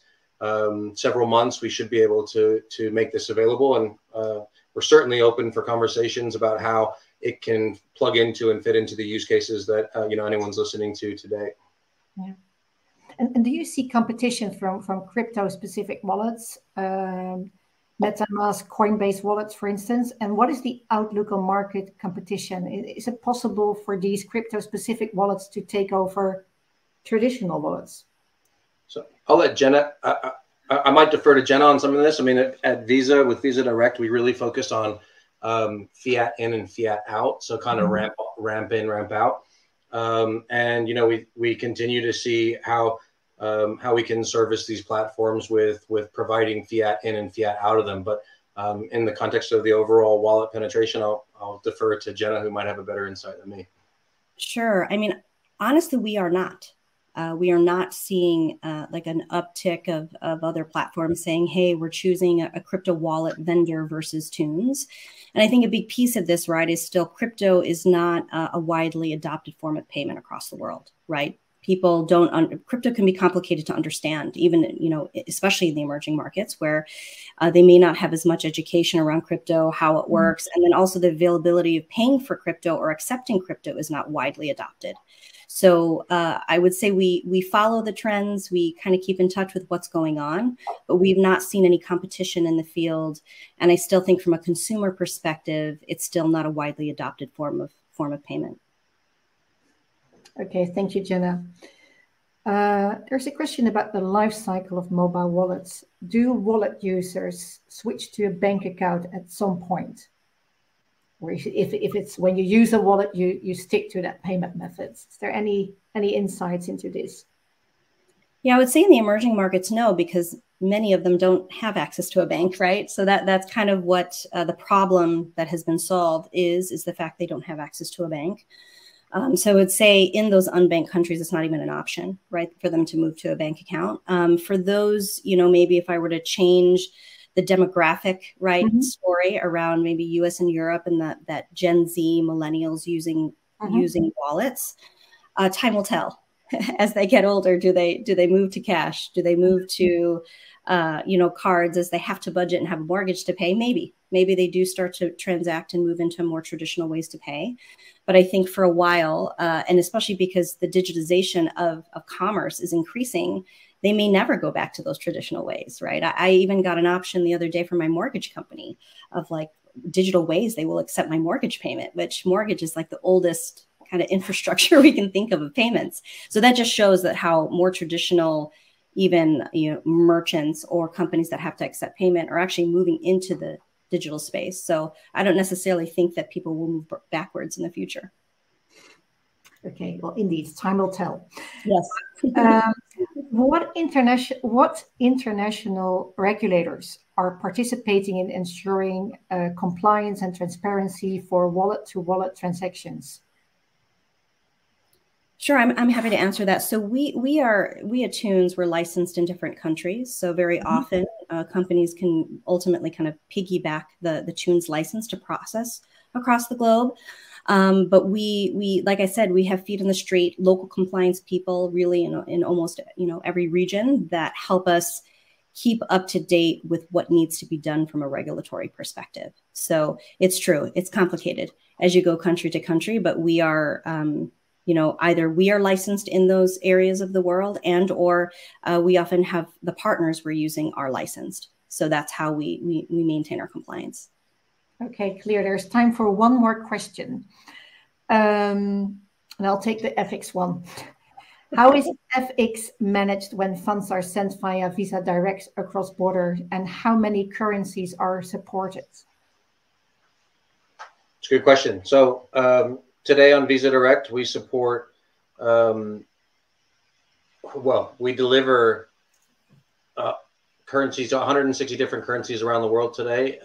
several months, we should be able to make this available, and we're certainly open for conversations about how it can plug into and fit into the use cases that you know, anyone's listening to today. Yeah. And do you see competition from crypto-specific wallets, MetaMask, Coinbase wallets, for instance? And what is the outlook on market competition? Is it possible for these crypto-specific wallets to take over traditional wallets? So I'll let Jenna. I might defer to Jenna on some of this. I mean, at Visa, with Visa Direct, we really focus on fiat in and fiat out. So kind of ramp in, ramp out. And, you know, we continue to see how we can service these platforms with providing fiat in and fiat out of them. But in the context of the overall wallet penetration, I'll defer to Jenna, who might have a better insight than me. Sure. I mean, honestly, we are not. We are not seeing like an uptick of other platforms saying, hey, we're choosing a crypto wallet vendor versus Tunes. And I think a big piece of this, right, is still crypto is not a widely adopted form of payment across the world, right? People don't, crypto can be complicated to understand, even, you know, especially in the emerging markets where they may not have as much education around crypto, how it works. And then also the availability of paying for crypto or accepting crypto is not widely adopted. So I would say we follow the trends. We kind of keep in touch with what's going on, but we've not seen any competition in the field. And I still think from a consumer perspective, it's still not a widely adopted form of payment. Okay, thank you, Jenna. There's a question about the life cycle of mobile wallets. Do wallet users switch to a bank account at some point? Or if it's when you use a wallet, you stick to that payment method. Is there any insights into this? Yeah, I would say in the emerging markets, no, because many of them don't have access to a bank, right? So that's kind of what the problem that has been solved is the fact they don't have access to a bank. So I would say in those unbanked countries, it's not even an option, right, for them to move to a bank account. For those, you know, maybe if I were to change the demographic, right, story around maybe US and Europe and that Gen Z millennials using wallets, time will tell. As they get older, do they move to cash? Do they move to, you know, cards as they have to budget and have a mortgage to pay? Maybe they do start to transact and move into more traditional ways to pay. But I think for a while, and especially because the digitization of commerce is increasing, they may never go back to those traditional ways, right? I even got an option the other day from my mortgage company of like digital ways they will accept my mortgage payment, which mortgage is like the oldest kind of infrastructure we can think of payments. So that just shows that how more traditional even merchants or companies that have to accept payment are actually moving into the digital space. So I don't necessarily think that people will move backwards in the future. Okay, well, indeed, time will tell. Yes. What international regulators are participating in ensuring compliance and transparency for wallet-to-wallet transactions? Sure, I'm happy to answer that. So we at Tunes were licensed in different countries. So very often companies can ultimately kind of piggyback the Tunes license to process across the globe. But we like I said, we have feet in the street, local compliance people really in almost every region that help us keep up to date with what needs to be done from a regulatory perspective. So it's true, it's complicated as you go country to country, but we are either we are licensed in those areas of the world and or we often have the partners we're using are licensed. So that's how we maintain our compliance. Okay, clear. There's time for one more question. And I'll take the FX one. How is FX managed when funds are sent via Visa Direct across borders, and how many currencies are supported? It's a good question. So today on Visa Direct, we support, we deliver currencies, 160 different currencies around the world today.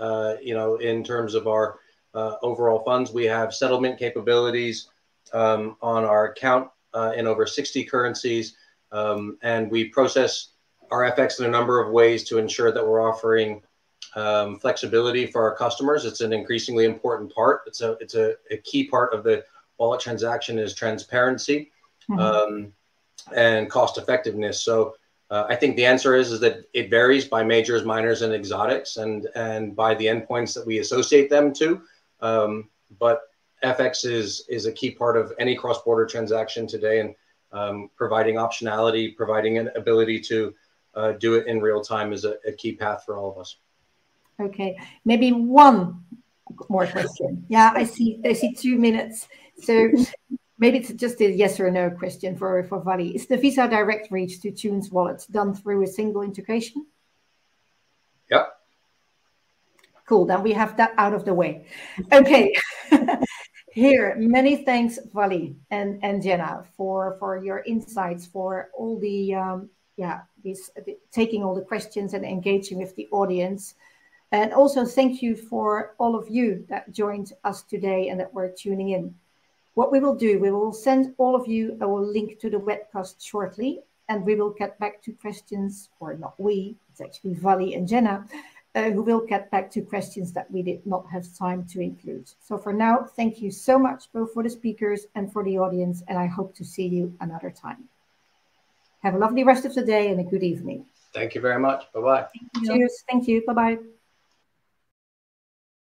In terms of our overall funds, we have settlement capabilities on our account in over 60 currencies, and we process our FX in a number of ways to ensure that we're offering flexibility for our customers. It's an increasingly important part. It's a key part of the wallet transaction is transparency and cost effectiveness. So. I think the answer is that it varies by majors, minors, and exotics, and by the endpoints that we associate them to. But FX is a key part of any cross-border transaction today, and providing optionality, providing an ability to do it in real time is a key path for all of us. Okay, maybe one more question. Yeah, I see 2 minutes. So. Maybe it's just a yes or no question for Vali. Is the Visa Direct reach to Tunes wallets done through a single integration? Yep. Cool, then we have that out of the way. Okay. Here, many thanks, Vali and Jenna, for your insights, for all the, taking all the questions and engaging with the audience. And also thank you for all of you that joined us today and that were tuning in. What we will do, we will send all of you our link to the webcast shortly, and we will get back to questions, or not we, it's actually Vali and Jenna, who will get back to questions that we did not have time to include. So for now, thank you so much both for the speakers and for the audience, and I hope to see you another time. Have a lovely rest of the day and a good evening. Thank you very much. Bye-bye. Cheers. Thank you. Bye-bye.